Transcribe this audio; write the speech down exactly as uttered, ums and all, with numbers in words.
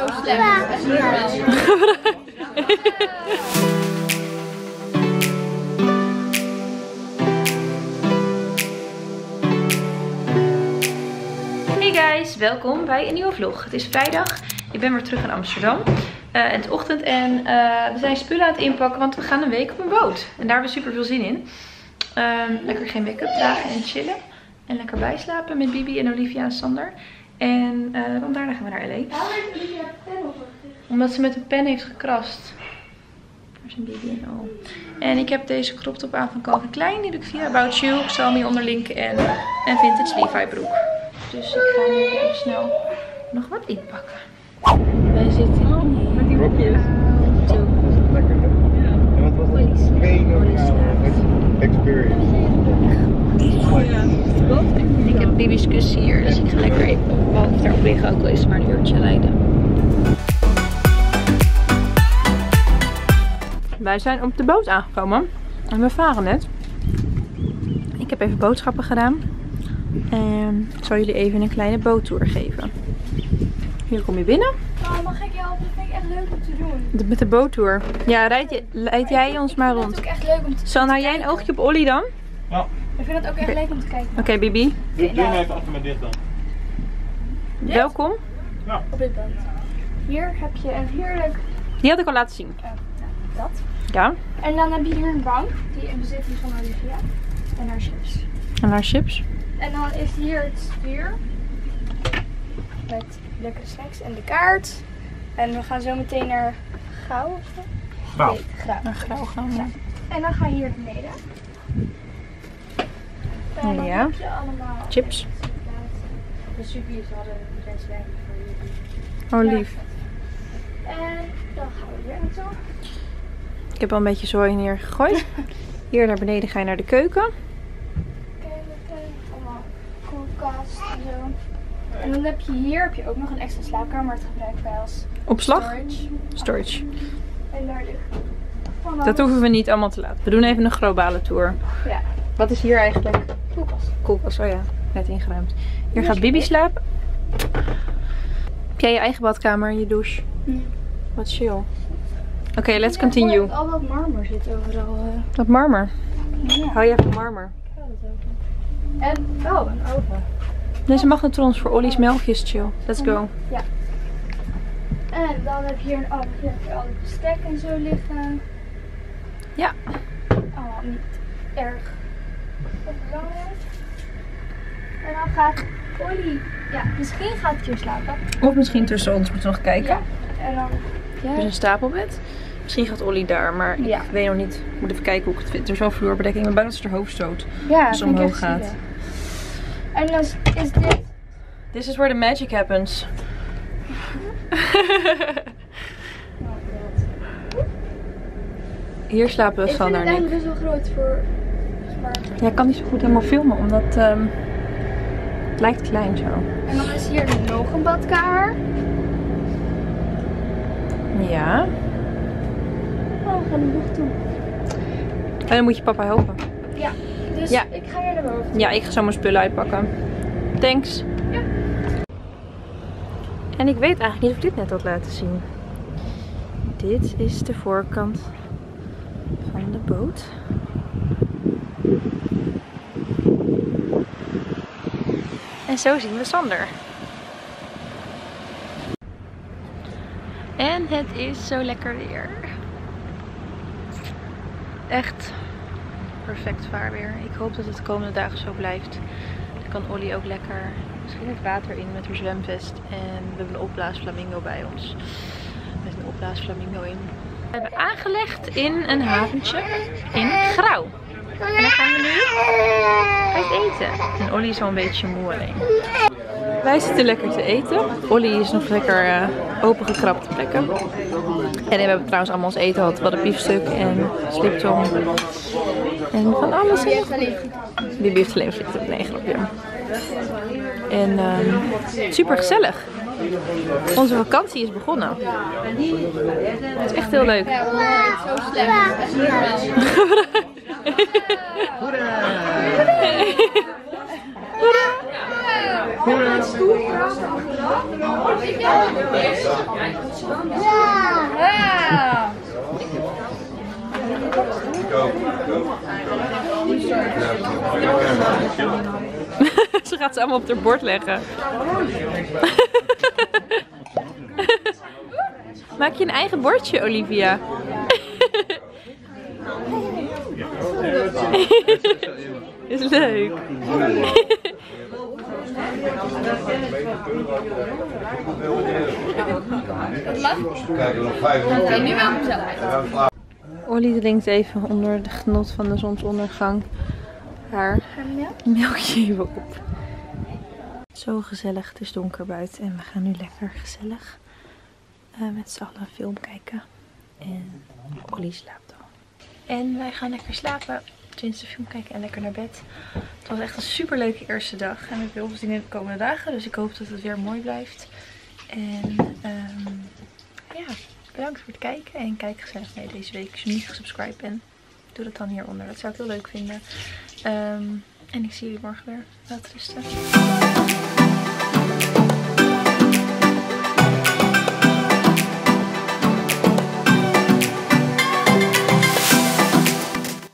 Zo slecht. Ja. Welkom bij een nieuwe vlog. Het is vrijdag. Ik ben weer terug in Amsterdam. Uh, het is ochtend en uh, we zijn spullen aan het inpakken, want we gaan een week op een boot. En daar hebben we super veel zin in. Um, lekker geen make-up dragen en chillen. En lekker bijslapen met Bibi en Olivia en Sander. En uh, dan daarna gaan we naar L A. Waarom heeft Olivia een pen op? Omdat ze met een pen heeft gekrast. Daar zijn Bibi en al. En ik heb deze crop top aan van Calvin Klein. Die doe ik via About You. Ik zal hem onderlinken en een vintage Levi broek. Dus ik ga nu even snel nog wat inpakken. Wij zitten oh, met die rokjes. Zo. Lekker. En wat was dat? Pain of your experience. Ik heb Bibi's kussen hier, dus ik ga lekker even op boven daarop liggen. Ook al is het maar een uurtje rijden. Wij zijn op de boot aangekomen. En we varen net. Ik heb even boodschappen gedaan. En ik zal jullie even een kleine boottour geven. Hier kom je binnen. Oh, mag ik je helpen? Dat vind ik echt leuk om te doen. De, met de boottour. Ja, rijd, je, rijd jij ons maar rond. Dat is ook echt leuk om te Sanne, hou jij een oogje op Ollie dan? Ja. Ik vind het ook echt okay. leuk om te kijken. Oké, okay, Bibi. Doe hem ja. even achter met dit dan. Dit? Welkom. Ja. Op dit band. Hier heb je een heerlijk... Die had ik al laten zien. Uh, nou, dat. Ja. En dan heb je hier een bank. Die in bezit is van Olivia. En haar chips. En haar chips. En dan is hier het stuur met lekkere snacks en de kaart. En we gaan zo meteen naar Graauw of zo? Graauw. Nee, Graauw. Naar Graauw gaan we. Ja. En dan gaan we hier naar beneden. En dan ja. heb je allemaal chips. De subies hadden een flesje voor jullie. Oh lief. En dan gaan we weer naartoe. Ik heb al een beetje zooi neergegooid. Hier naar beneden ga je naar de keuken. Kast en zo. En dan heb je hier heb je ook nog een extra slaapkamer. Het gebruiken wij als opslag. Storage. Storage. En daar ligt. Dat hoeven we niet allemaal te laten. We doen even een globale tour. Ja. Wat is hier eigenlijk? Koelkast. Koelkast, oh ja. Net ingeruimd. Hier gaat Bibi slapen. Heb jij je eigen badkamer en je douche? Ja. Wat chill. Oké, okay, let's continue. Ja, al dat marmer zit overal. Uh... Dat marmer? Ja. Hou jij van marmer? Ik hou dat ook. En, oh, een oven. Deze magnetrons voor Ollie's melkjes, chill. Let's go. Ja. En dan heb je hier een oven. Hier heb je al het bestek en zo liggen. Ja. Oh, niet erg. Dat is belangrijk. En dan gaat Ollie... Ja, misschien gaat het hier slapen. Of misschien tussen ons moeten we nog kijken. Ja. En dan... Ja. Dus een stapelbed. Misschien gaat Ollie daar, maar ja. ik weet nog niet. Ik moet even kijken hoe ik het vind. Er is wel vloerbedekking, maar bijna dat ze haar hoofd stoot. Ja, als het omhoog gaat. En dan is dit... This is where the magic happens. Hier slapen we van haar. Ik vind het eigenlijk best wel groot voor... Ja, ik kan niet zo goed helemaal filmen, omdat um, het lijkt klein zo. En dan is hier nog een badkamer. Ja. Oh, we gaan de boeg toe. En dan moet je papa helpen. Ja, dus ja. ik ga naar de boven. Ja, ik ga zo mijn spullen uitpakken. Thanks. Ja. En ik weet eigenlijk niet of ik dit net had laten zien. Dit is de voorkant van de boot. En zo zien we Sander. En het is zo lekker weer. Echt perfect vaarweer. Ik hoop dat het de komende dagen zo blijft. Dan kan Ollie ook lekker misschien het water in met haar zwemvest. En we hebben een opblaasflamingo bij ons. Met een opblaasflamingo in. We hebben aangelegd in een haventje in Graauw. En dan gaan we nu uit eten. En Ollie is al een beetje moe alleen. Wij zitten lekker te eten. Ollie is nog lekker uh, opengekrabde plekken. En we hebben trouwens allemaal ons eten gehad. We hadden biefstuk en sliptong. En van alles heel goed. Die bieft alleen sliptong. Nee, grapje. En um, super gezellig. Onze vakantie is begonnen. Het is echt heel leuk. Hoera! Hoera! Ja. Ze gaat ze allemaal op haar bord leggen. Maak je een eigen bordje, Olivia? Is leuk. Ollie drinkt even onder de genot van de zonsondergang haar melkje op. Zo gezellig, het is donker buiten en we gaan nu lekker gezellig uh, met z'n allen een film kijken. En Ollie slaapt al. En wij gaan lekker slapen, sinds de film kijken en lekker naar bed. Het was echt een super leuke eerste dag en we hebben heel veel zin in de komende dagen. Dus ik hoop dat het weer mooi blijft. En um, ja, bedankt voor het kijken en kijk gezellig mee deze week. Als je niet gesubscribed bent, doe dat dan hieronder. Dat zou ik heel leuk vinden. Um, en ik zie jullie morgen weer. Laat rusten.